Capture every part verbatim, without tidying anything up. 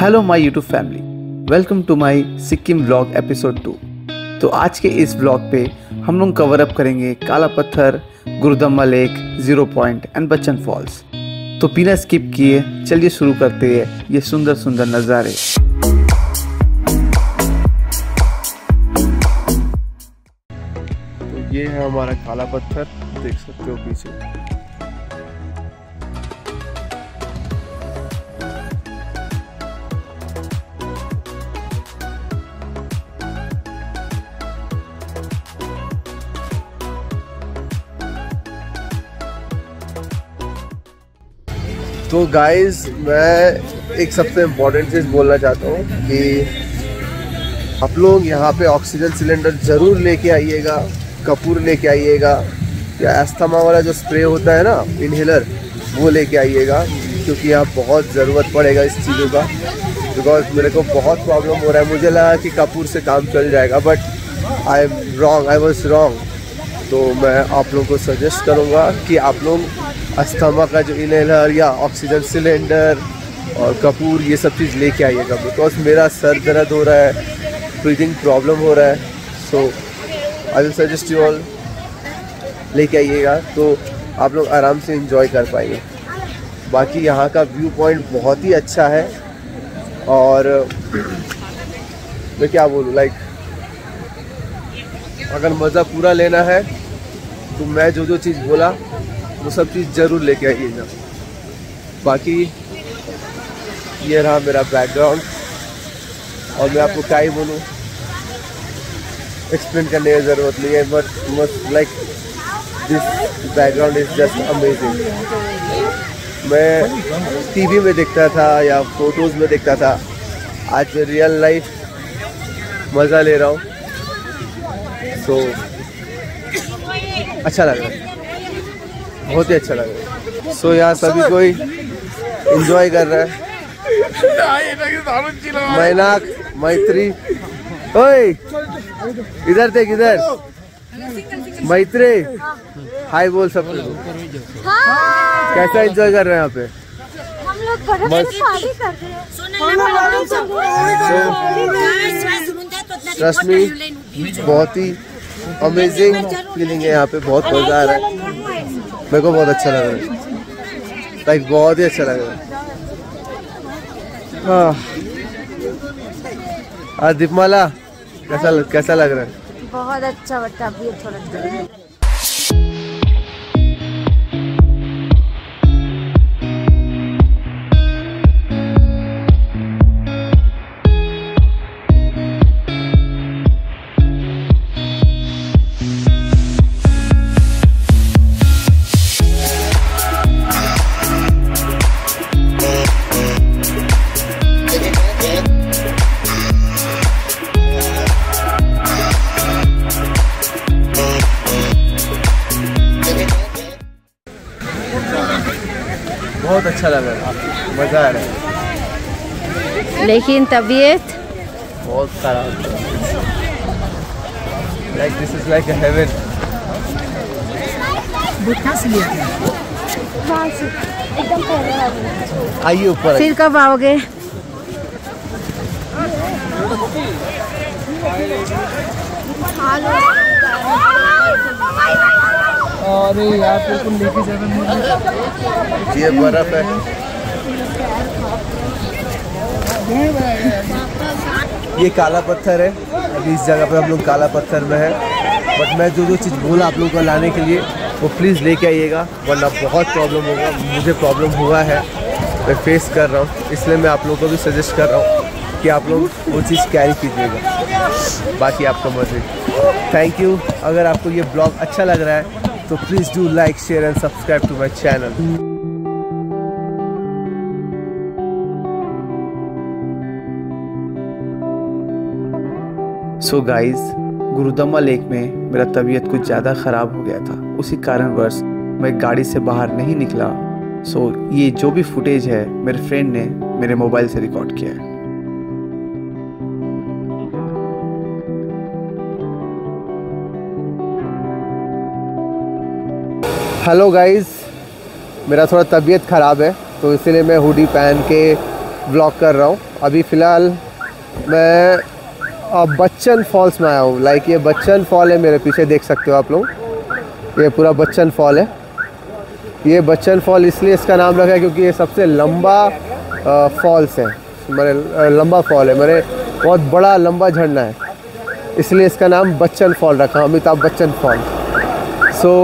Hello my YouTube family, welcome to my Sikkim vlog episode two. तो आज के इस व्लॉग पे हम लोग कवर अप करेंगे Kala Patthar, Gurudongmar lake, zero point and Bachchan falls. तो बिना स्किप किए चलिए शुरू करते हैं ये सुंदर सुंदर नज़ारे। तो ये है हमारा काला पत्थर, देख सकते हो पीछे। तो गाइज मैं एक सबसे इम्पोर्टेंट चीज़ बोलना चाहता हूँ कि आप लोग यहाँ पे ऑक्सीजन सिलेंडर ज़रूर लेके आइएगा, कपूर लेके आइएगा या अस्थमा वाला जो स्प्रे होता है ना, इनहेलर, वो लेके आइएगा क्योंकि यहाँ बहुत ज़रूरत पड़ेगा इस चीज़ों का। बिकॉज मेरे को बहुत प्रॉब्लम हो रहा है, मुझे लगा कि कपूर से काम चल जाएगा but I am wrong, I was wrong. तो मैं आप लोगों को सजेस्ट करूँगा कि आप लोग अस्थमा का जो इनहेलर या ऑक्सीजन सिलेंडर और कपूर ये सब चीज़ लेके आइएगा बिकॉज मेरा सर दर्द हो रहा है, ब्रीदिंग प्रॉब्लम हो रहा है। So I will suggest you all लेके आइएगा तो आप लोग आराम से एंजॉय कर पाएंगे। बाकी यहाँ का व्यू पॉइंट बहुत ही अच्छा है और मैं क्या बोलूँ, लाइक अगर मज़ा पूरा लेना है तो मैं जो जो चीज़ बोला वो सब चीज़ ज़रूर लेके आइएगा। बाकी ये रहा मेरा बैकग्राउंड और मैं आपको क्या ही बोलूँ, एक्सप्लेन करने की ज़रूरत नहीं है but must like this background is just amazing. मैं टीवी में देखता था या फोटोज़ में देखता था, आज मैं रियल लाइफ मज़ा ले रहा हूँ तो अच्छा लग रहा है, बहुत ही अच्छा लग रहा है। सो so, यहाँ सभी कोई एंजॉय कर रहा है। मैनाक, मैत्री, ओए इधर देख, इधर मैत्री, हाय बोल सब। कैसा एंजॉय कर रहे हैं यहाँ पे? हम लोग पार्टी कर रहे हैं। ट्रस्ट मी, बहुत ही अमेजिंग फीलिंग है यहाँ पे, बहुत मजा आ रहा है। मेरे को बहुत अच्छा लग रहा है, लाइक बहुत ही अच्छा लग रहा है। हाँ दीपमाला, कैसा कैसा लग रहा है? बहुत अच्छा बट अभी थोड़ा बहुत अच्छा लग रहा है, मज़ा आ रहा है। लेकिन तबीयत बहुत खराब है, like this is like a heaven. आइए ऊपर, फिर कब आओगे? अरे यार बिल्कुल लेके जाना। ये बर्फ है, ये काला पत्थर है। अभी इस जगह पे हम लोग काला पत्थर में है बट मैं जो जो चीज़ बोला आप लोगों को लाने के लिए वो प्लीज़ लेके आइएगा वरना बहुत प्रॉब्लम होगा। मुझे प्रॉब्लम हुआ है, मैं फेस कर रहा हूँ, इसलिए मैं आप लोगों को भी सजेस्ट कर रहा हूँ कि आप लोग वो चीज़ कैरी कीजिएगा। बाकी आपका मर्जी, थैंक यू। अगर आपको ये ब्लॉग अच्छा लग रहा है तो please do like, share and subscribe to my channel. So guys, Gurudongmar lake में मेरा तबीयत कुछ ज़्यादा ख़राब हो गया था, उसी कारणवश मैं गाड़ी से बाहर नहीं निकला। सो so, ये जो भी फुटेज है मेरे फ्रेंड ने मेरे मोबाइल से रिकॉर्ड किया है। हेलो गाइस, मेरा थोड़ा तबीयत ख़राब है तो इसीलिए मैं हुडी पहन के व्लॉग कर रहा हूँ। अभी फ़िलहाल मैं बच्चन फॉल्स में आया हूँ। लाइक ये बच्चन फॉल है, मेरे पीछे देख सकते हो आप लोग, ये पूरा बच्चन फॉल है। ये बच्चन फॉल इसलिए इसका नाम रखा है क्योंकि ये सबसे लंबा फॉल्स है, मेरे लंबा फॉल है, मेरे बहुत बड़ा लंबा झरना है, इसलिए इसका नाम बच्चन फॉल रखा, अमिताभ बच्चन फॉल। सो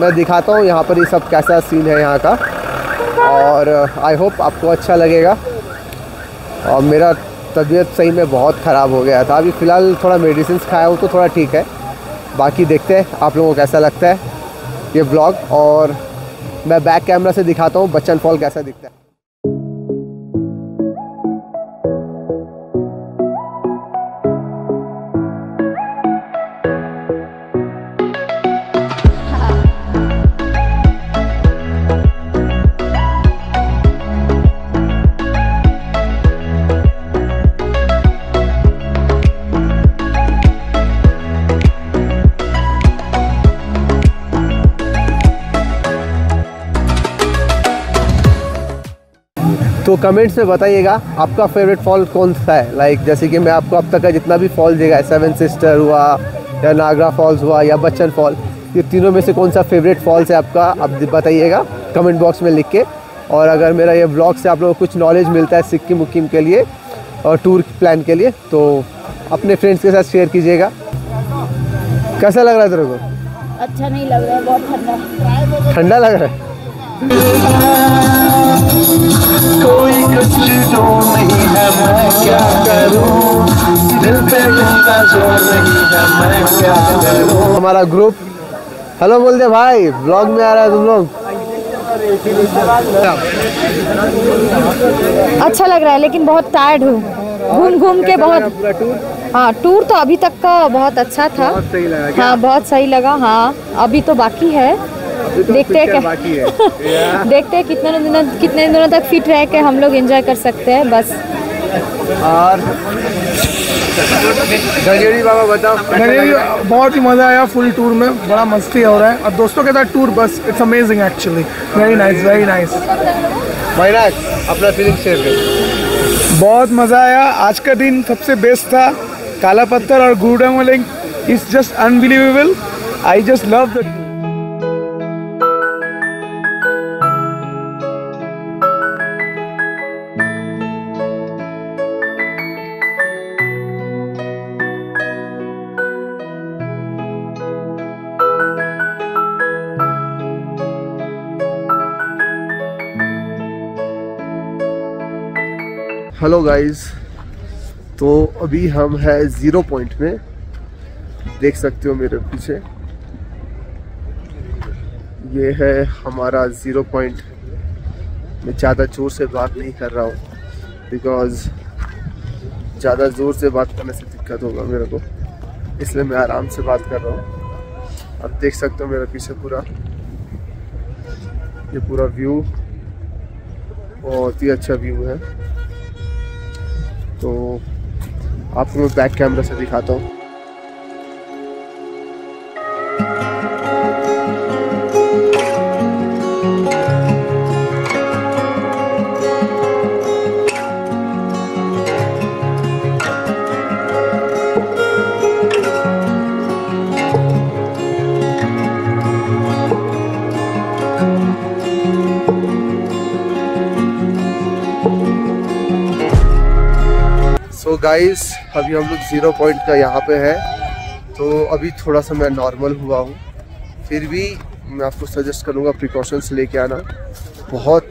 मैं दिखाता हूँ यहाँ पर ये सब कैसा सीन है यहाँ का, और आई होप आपको अच्छा लगेगा। और मेरा तबीयत सही में बहुत ख़राब हो गया था, अभी फ़िलहाल थोड़ा मेडिसिन खाया हूँ तो थोड़ा ठीक है। बाकी देखते हैं आप लोगों को कैसा लगता है ये ब्लॉग, और मैं बैक कैमरा से दिखाता हूँ बच्चन फॉल कैसा दिखता है। तो कमेंट्स में बताइएगा आपका फेवरेट फॉल कौन सा है। लाइक जैसे कि मैं आपको अब तक का जितना भी फॉल देखा है, सेवन सिस्टर हुआ या नागरा फॉल्स हुआ या बच्चन फॉल, ये तीनों में से कौन सा फेवरेट फॉल्स है आपका, आप बताइएगा कमेंट बॉक्स में लिख के। और अगर मेरा ये ब्लॉग से आप लोगों को कुछ नॉलेज मिलता है सिक्किम उक्किम के लिए और टूर प्लान के लिए, तो अपने फ्रेंड्स के साथ शेयर कीजिएगा। कैसा लग रहा है तेरे को? अच्छा नहीं लग रहा है, बहुत ठंडा ठंडा लग रहा है। कोई कुछ तो नहीं है, मैं क्या करूं, दिल पे जिंदा जोर नहीं है, मैं क्या करूं। हमारा ग्रुप हेलो बोल दे भाई, ब्लॉग में आ रहा है तुम लोग। अच्छा लग रहा है लेकिन बहुत टायर्ड हूँ, घूम घूम के बहुत। हाँ टूर तो अभी तक का बहुत अच्छा था, बहुत सही लगा। हाँ बहुत सही लगा। हाँ अभी तो बाकी है, तो देखते हैं बाकी है। देखते हैं कितने दिनों कितने दिनों तक फिट रह के हम लोग एंजॉय कर सकते हैं बस। और गंजेरी बाबा बताओ। गंजेरी बहुत ही मज़ा आया, फुल टूर में बड़ा मस्ती हो रहा है और दोस्तों के साथ टूर, बस it's amazing actually. Very nice very nice. Mahiraj अपना फीलिंग शेयर कर। बहुत मज़ा आया, आज का दिन सबसे बेस्ट था। काला पत्थर और Gurudongmar lake is just unbelievable, I just love the. Hello guys, तो अभी हम है ज़ीरो पॉइंट में, देख सकते हो मेरे पीछे ये है हमारा ज़ीरो पॉइंट। मैं ज़्यादा ज़ोर से बात नहीं कर रहा हूँ बिकॉज़ ज़्यादा ज़ोर से बात करने से दिक्कत होगा मेरे को, इसलिए मैं आराम से बात कर रहा हूँ। अब देख सकते हो मेरे पीछे पूरा ये पूरा व्यू, बहुत ही अच्छा व्यू है। तो आपको मैं बैक कैमरा से दिखाता हूँ। तो गाइस अभी हम लोग ज़ीरो पॉइंट का यहाँ पे है, तो अभी थोड़ा सा मैं नॉर्मल हुआ हूँ। फिर भी मैं आपको सजेस्ट करूँगा प्रिकॉशंस लेके आना। बहुत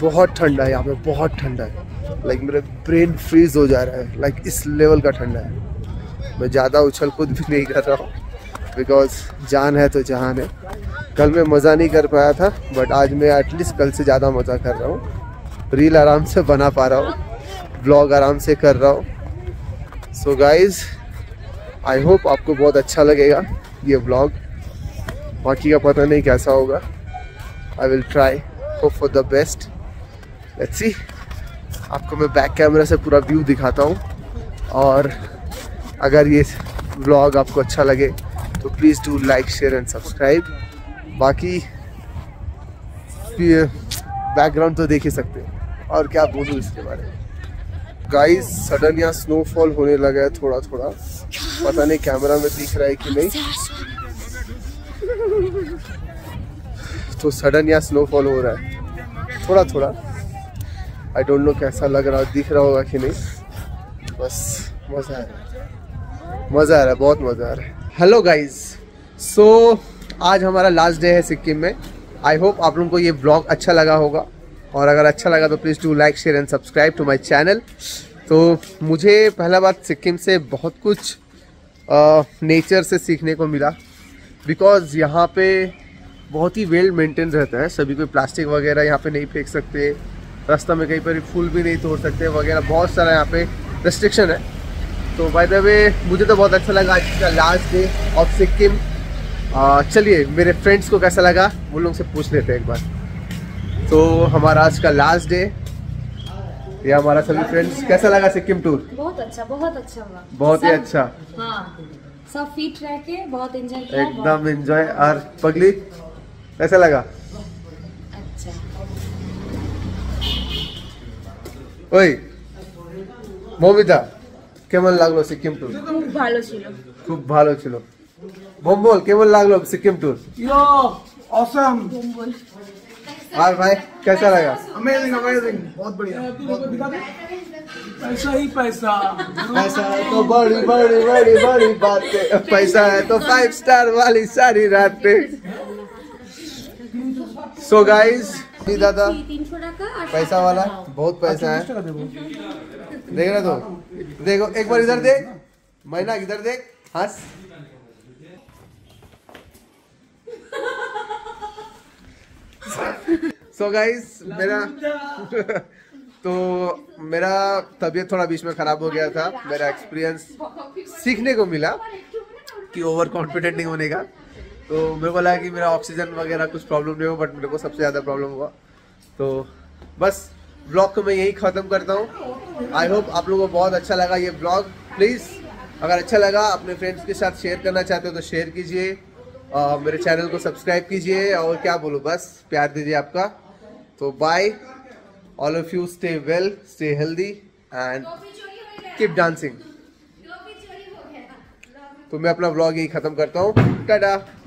बहुत ठंडा है यहाँ पे, बहुत ठंडा है। लाइक मेरा ब्रेन फ्रीज हो जा रहा है, लाइक इस लेवल का ठंडा है। मैं ज़्यादा उछल कूद भी नहीं कर रहा हूँ बिकॉज़ जान है तो जहान है। कल मैं मज़ा नहीं कर पाया था बट आज मैं एटलीस्ट कल से ज़्यादा मज़ा कर रहा हूँ। रील आराम से बना पा रहा हूँ, ब्लॉग आराम से कर रहा हूँ। सो गाइज़ आई होप आपको बहुत अच्छा लगेगा ये ब्लॉग, बाकी का पता नहीं कैसा होगा। I will try, hope for the best, let's see. आपको मैं बैक कैमरा से पूरा व्यू दिखाता हूँ, और अगर ये ब्लॉग आपको अच्छा लगे तो please do like share and subscribe. बाकी बैकग्राउंड तो देख ही सकते हैं, और क्या बोलूँ इसके बारे में। गाइस सडन यहाँ स्नोफॉल होने लगा है थोड़ा थोड़ा, पता नहीं कैमरा में दिख रहा है कि नहीं। तो सडन यहाँ स्नोफॉल हो रहा है थोड़ा थोड़ा, आई डोंट नो कैसा लग रहा है, दिख रहा होगा कि नहीं। बस मज़ा आ रहा है, मज़ा आ रहा है, बहुत मज़ा आ रहा है। हेलो गाइस, सो आज हमारा लास्ट डे है सिक्किम में। आई होप आप लोगों को ये ब्लॉग अच्छा लगा होगा, और अगर अच्छा लगा तो please do like share and subscribe to my channel. तो मुझे पहला बात सिक्किम से बहुत कुछ आ, नेचर से सीखने को मिला, बिकॉज़ यहाँ पे बहुत ही वेल मेंटेन रहता है सभी, कोई प्लास्टिक वगैरह यहाँ पे नहीं फेंक सकते, रास्ता में कहीं पर फूल भी नहीं तोड़ सकते वगैरह, बहुत सारा यहाँ पे रेस्ट्रिक्शन है। तो बाय द वे मुझे तो बहुत अच्छा लगा आज का लास्ट डे ऑफ सिक्किम। चलिए मेरे फ्रेंड्स को कैसा लगा उन लोगों से पूछ लेते हैं एक बार। तो हमारा आज का लास्ट डे, ये हमारा सभी फ्रेंड्स, कैसा लगा सिक्किम टूर? बहुत अच्छा, बहुत अच्छा हुआ, बहुत ही अच्छा। हाँ, सब फिट रह के बहुत एंजॉय किया, एकदम एंजॉय। और पगली कैसा लगा? अच्छा। ओए मोमिता केमन लागलो सिक्किम टूर? खूब ভালো ছিল, खूब ভালো ছিল। बोम्बोल केमन लागलो Sikkim tour? Yo awesome. Bombol और भाई कैसा लगा? अमेजिंग अमेजिंग, बहुत बढ़िया, बहुत बढ़िया। पैसा ही पैसा, पैसा है तो बड़ी बड़ी बड़ी बड़ी बात है, पैसा है तो फाइव स्टार वाली सारी रातें। सो गाइस दादा पैसा वाला, बहुत पैसा है, देख रहे तो देखो, एक बार इधर देख महीना, इधर देख हंस। सो so गाइस मेरा तो मेरा तबीयत थोड़ा बीच में ख़राब हो गया था, मेरा एक्सपीरियंस सीखने को मिला कि ओवर कॉन्फिडेंट नहीं होने का। तो मेरे को लगा कि मेरा ऑक्सीजन वगैरह कुछ प्रॉब्लम नहीं हो, बट मेरे को सबसे ज़्यादा प्रॉब्लम हुआ। तो बस ब्लॉग को मैं यही ख़त्म करता हूँ। आई होप आप लोगों को बहुत अच्छा लगा ये ब्लॉग। प्लीज़ अगर अच्छा लगा अपने फ्रेंड्स के साथ शेयर करना चाहते हो तो शेयर कीजिए, Uh, मेरे चैनल को सब्सक्राइब कीजिए, और क्या बोलूँ, बस प्यार दीजिए आपका। तो bye all of you, stay well, stay healthy and keep dancing. तो मैं अपना व्लॉग यही ख़त्म करता हूँ, टाटा।